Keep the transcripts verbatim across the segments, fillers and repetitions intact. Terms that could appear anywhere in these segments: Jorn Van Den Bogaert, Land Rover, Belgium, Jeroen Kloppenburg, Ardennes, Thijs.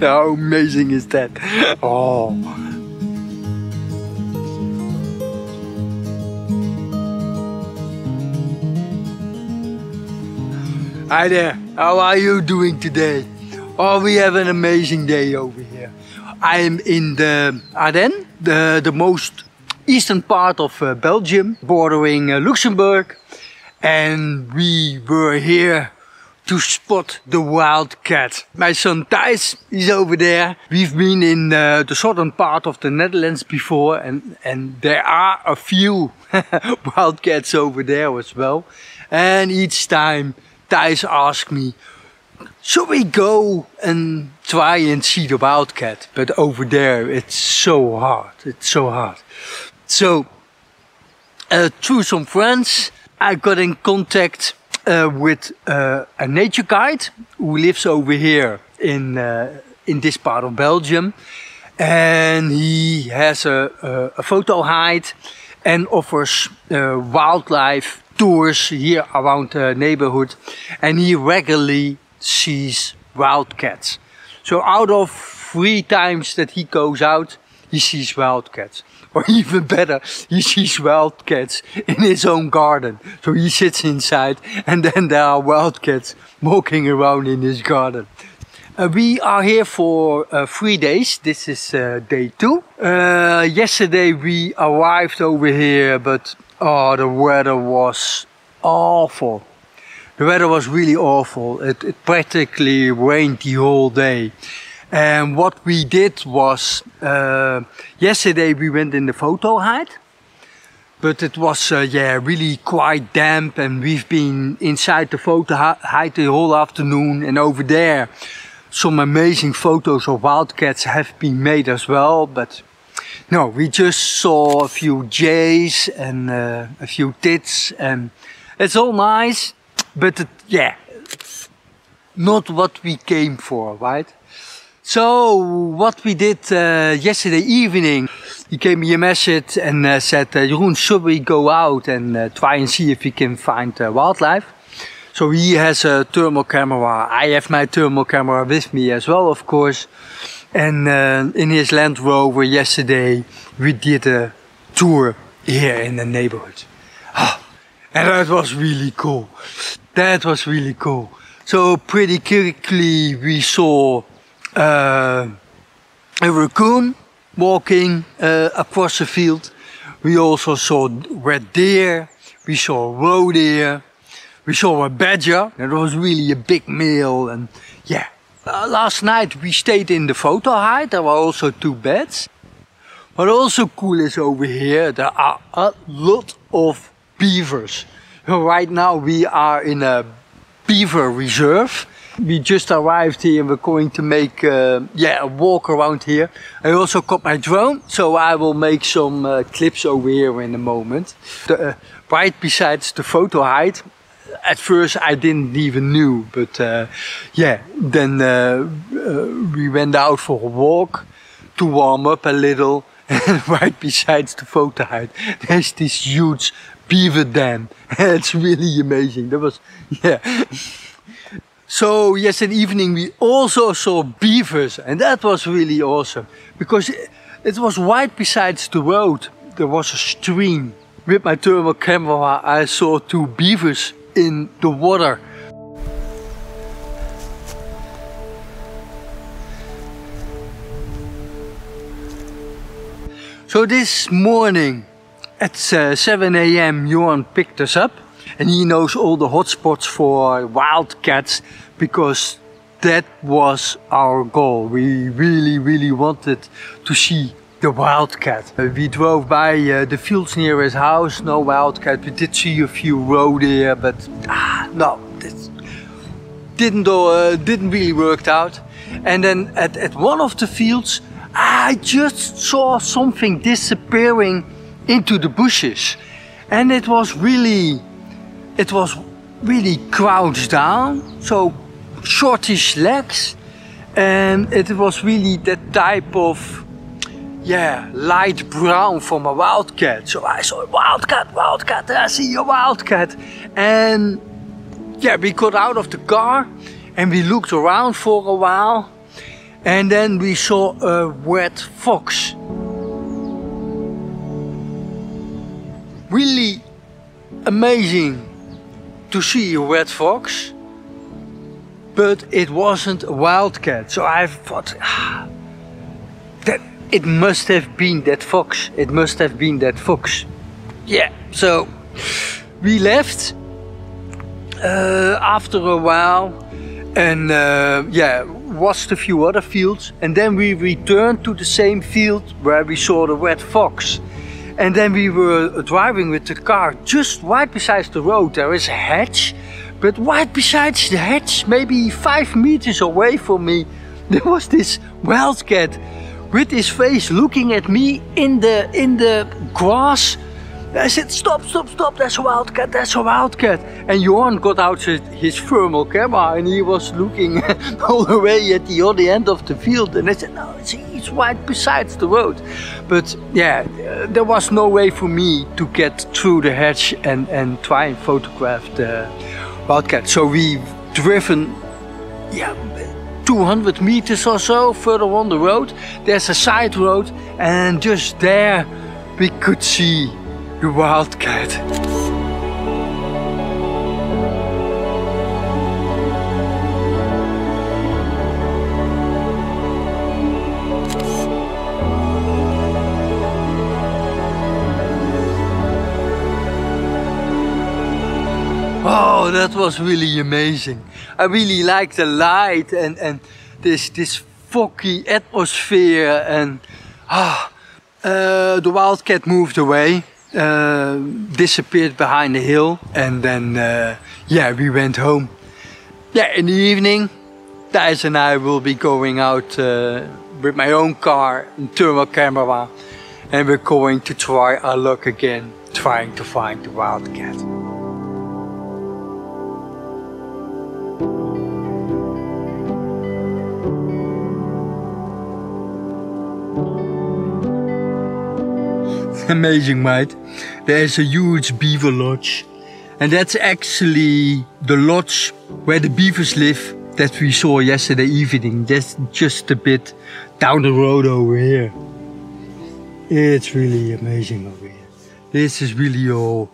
How amazing is that? Oh. Hi there, how are you doing today? Oh, we have an amazing day over here. I am in the Ardennes, the, the most eastern part of uh, Belgium, bordering uh, Luxembourg. And we were here to spot the wild cat. My son Thijs is over there. We've been in uh, the southern part of the Netherlands before, and, and there are a few wild cats over there as well. And each time Thijs asks me, should we go and try and see the wild cat? But over there it's so hard, it's so hard. So uh, through some friends I got in contact Uh, with uh, a nature guide who lives over here in uh, in this part of Belgium, and he has a, a, a photo hide and offers uh, wildlife tours here around the neighborhood, and he regularly sees wild cats. So out of three times that he goes out, he sees wild cats. Or even better, he sees wild cats in his own garden. So he sits inside and then there are wild cats walking around in his garden. Uh, we are here for uh, three days. This is uh, day two. Uh, yesterday we arrived over here, but oh, the weather was awful. The weather was really awful. It, it practically rained the whole day. And what we did was, uh, yesterday we went in the photo hide, but it was uh, yeah, really quite damp, and we've been inside the photo hide the whole afternoon, and over there some amazing photos of wildcats have been made as well, but no, we just saw a few jays and uh, a few tits, and it's all nice, but it, yeah, not what we came for, right? So what we did uh, yesterday evening, he gave me a message and uh, said, uh, Jeroen, should we go out and uh, try and see if we can find uh, wildlife? So he has a thermal camera. I have my thermal camera with me as well, of course. And uh, in his Land Rover yesterday, we did a tour here in the neighborhood. Oh, and that was really cool. That was really cool. So pretty quickly we saw Uh, a raccoon walking uh, across the field. We also saw red deer, we saw roe deer, we saw a badger. That was really a big meal, and yeah. Uh, last night we stayed in the photo hide. There were also two beds. But also cool is over here, there are a lot of beavers. Right now we are in a beaver reserve. We just arrived here and we're going to make uh, yeah, a walk around here. I also got my drone, so I will make some uh, clips over here in a moment. The, uh, right beside the photo hide, at first I didn't even knew, but uh, yeah, then uh, uh, we went out for a walk to warm up a little. And right beside the photo hide, there's this huge beaver dam. It's really amazing. That was, yeah. So yesterday evening we also saw beavers, and that was really awesome, because it was right beside the road. There was a stream. With my thermal camera I saw two beavers in the water. So this morning at uh, seven A M Jorn picked us up. And he knows all the hotspots for wildcats, because that was our goal. We really, really wanted to see the wildcat. We drove by uh, the fields near his house, no wildcat. We did see a few roe deer, but ah, no, this didn't, uh, didn't really work out. And then at, at one of the fields, I just saw something disappearing into the bushes. And it was really... It was really crouched down, so shortish legs, and it was really that type of yeah, light brown from a wildcat. So I saw a wildcat, wildcat, I see a wildcat. And yeah, we got out of the car and we looked around for a while. And then we saw a red fox. Really amazing to see a red fox, but it wasn't a wildcat. So I thought, ah, that it must have been that fox. It must have been that fox. Yeah, so we left uh, after a while and uh, yeah, watched a few other fields. And then we returned to the same field where we saw the red fox. And then we were driving with the car just right beside the road. There is a hedge, but right beside the hedge, maybe five meters away from me, there was this wildcat with his face looking at me in the in the grass. I said, "Stop, stop, stop! That's a wildcat! That's a wildcat!" And Jorn got out his thermal camera and he was looking all the way at the other end of the field. And I said, "No, it's it's right beside the road." But yeah, there was no way for me to get through the hedge and and try and photograph the wildcat. So we've driven, yeah, two hundred meters or so further on the road. There's a side road, and just there we could see the wildcat. Oh, that was really amazing. I really like the light and and this this foggy atmosphere, and ah, uh, the wildcat moved away. Uh, disappeared behind the hill, and then uh, yeah, we went home. Yeah, in the evening, Thijs and I will be going out uh, with my own car and thermal camera, and we're going to try our luck again, trying to find the wildcat. Amazing, right? There's a huge beaver lodge, and that's actually the lodge where the beavers live that we saw yesterday evening. That's just a bit down the road over here. It's really amazing over here. This is really all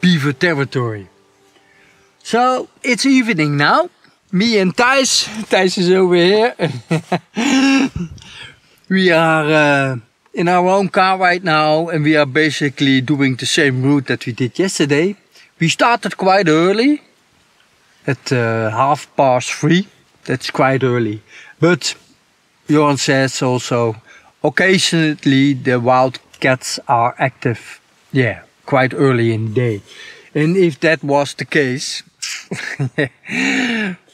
beaver territory. So it's evening now. Me and Thijs, Thijs is over here. We are uh, in our own car right now, and we are basically doing the same route that we did yesterday. We started quite early, at uh, half past three. That's quite early. But Jorn says also, occasionally the wildcats are active. Yeah, quite early in the day. And if that was the case,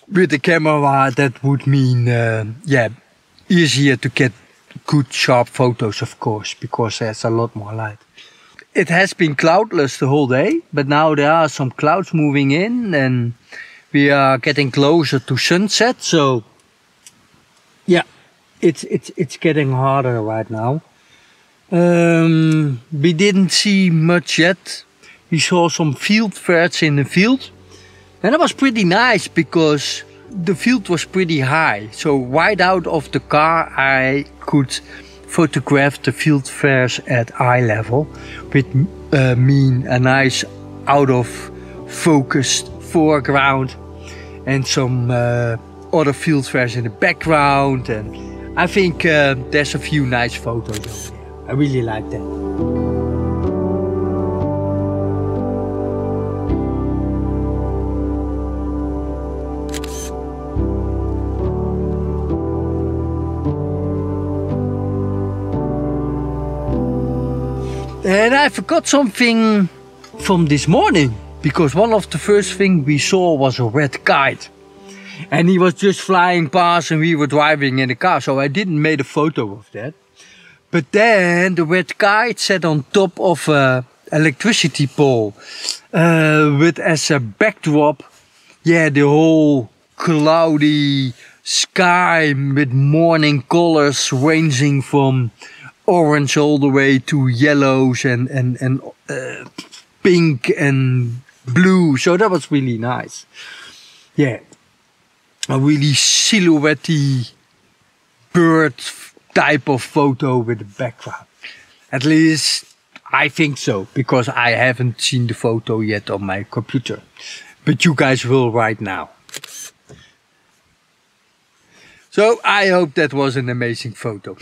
with the camera, that would mean, uh, yeah, easier to get good sharp photos, of course, because there's a lot more light. It has been cloudless the whole day, but now there are some clouds moving in, and we are getting closer to sunset. So yeah, it's it's it's getting harder right now. Um, we didn't see much yet. We saw some field ferrets in the field, and it was pretty nice because the field was pretty high, so right out of the car I could photograph the field ferrets at eye level, with uh, mean a nice out of focused foreground and some uh, other field ferrets in the background, and I think uh, there's a few nice photos over there. I really like that. And I forgot something from this morning, because one of the first things we saw was a red kite. And he was just flying past and we were driving in the car, so I didn't make a photo of that. But then the red kite sat on top of an electricity pole, uh, with as a backdrop, yeah, the whole cloudy sky with morning colors ranging from orange all the way to yellows and, and, and uh, pink and blue. So that was really nice. Yeah, a really silhouette-y bird type of photo with a background. At least I think so, because I haven't seen the photo yet on my computer. But you guys will right now. So I hope that was an amazing photo.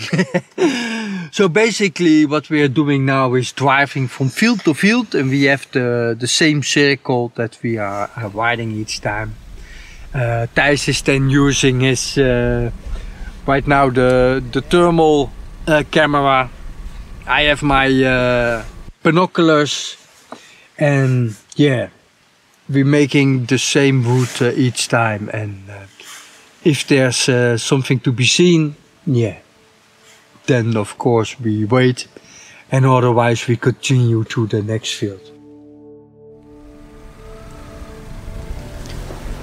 So basically what we are doing now is driving from field to field, and we have the, the same circle that we are riding each time. Uh, Thijs is then using his, uh, right now the, the thermal uh, camera. I have my uh, binoculars, and yeah, we're making the same route uh, each time, and uh, if there's uh, something to be seen, yeah, then of course we wait, and otherwise we continue to the next field.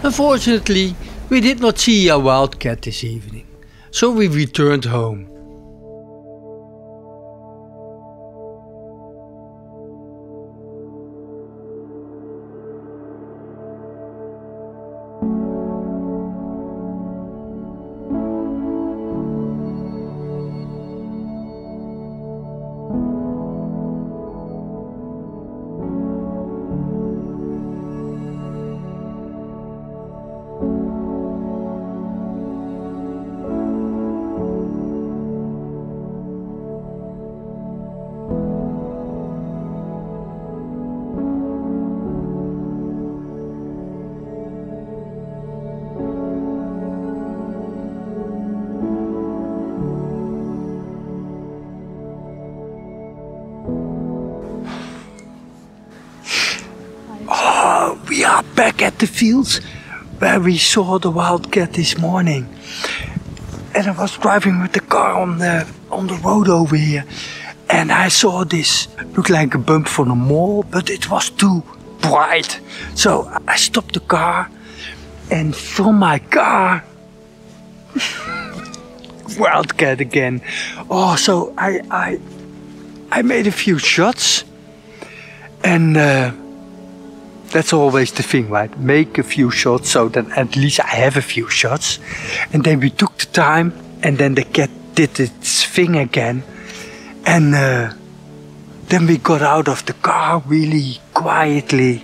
Unfortunately, we did not see a wildcat this evening, so we returned home. Back at the fields where we saw the wildcat this morning, and I was driving with the car on the on the road over here, and I saw this looked like a bump from a mole, but it was too bright, so I stopped the car, and from my car wildcat again. Oh, so I I I made a few shots, and. Uh, That's always the thing, right? Make a few shots, so then at least I have a few shots. And then we took the time, and then the cat did its thing again. And uh, then we got out of the car really quietly,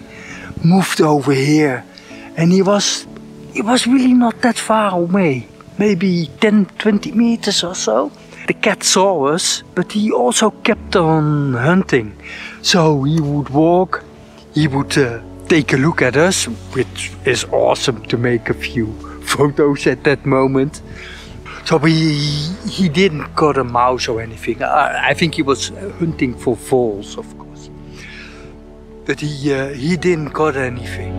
moved over here. And he was, he was really not that far away. Maybe ten, twenty meters or so. The cat saw us, but he also kept on hunting. So he would walk, he would uh, take a look at us, which is awesome to make a few photos at that moment. So he, he didn't got a mouse or anything. I, I think he was hunting for voles, of course. But he, uh, he didn't got anything.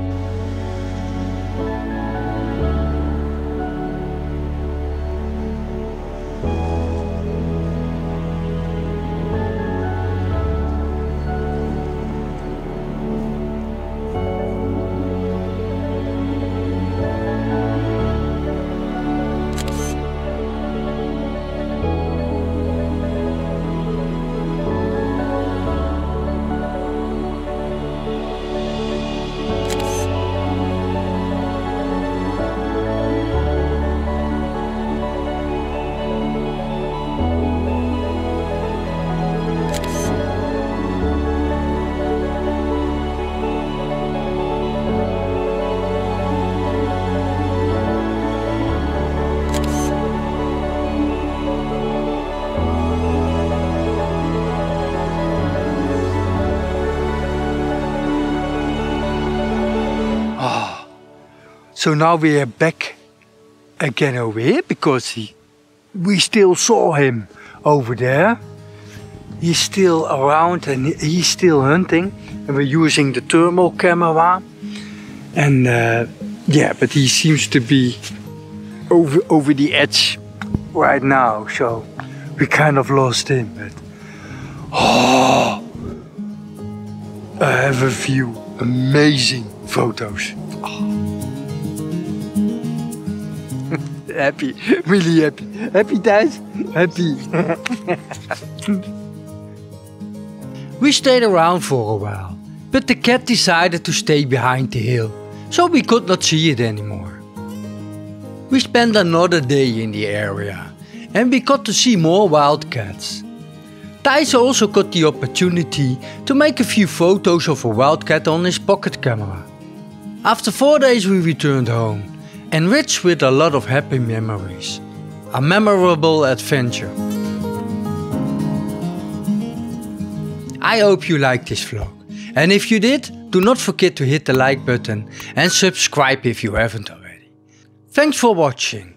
So now we are back again over here, because he, we still saw him over there. He's still around, and he's still hunting. And we're using the thermal camera. And uh, yeah, but he seems to be over, over the edge right now. So we kind of lost him. But oh, I have a few amazing photos. Oh. Happy, really happy. Happy, Thijs? Happy. We stayed around for a while, but the cat decided to stay behind the hill, so we could not see it anymore. We spent another day in the area, and we got to see more wildcats. Thijs also got the opportunity to make a few photos of a wildcat on his pocket camera. After four days we returned home, enriched with a lot of happy memories. A memorable adventure. I hope you liked this vlog, and if you did, do not forget to hit the like button and subscribe if you haven't already. Thanks for watching.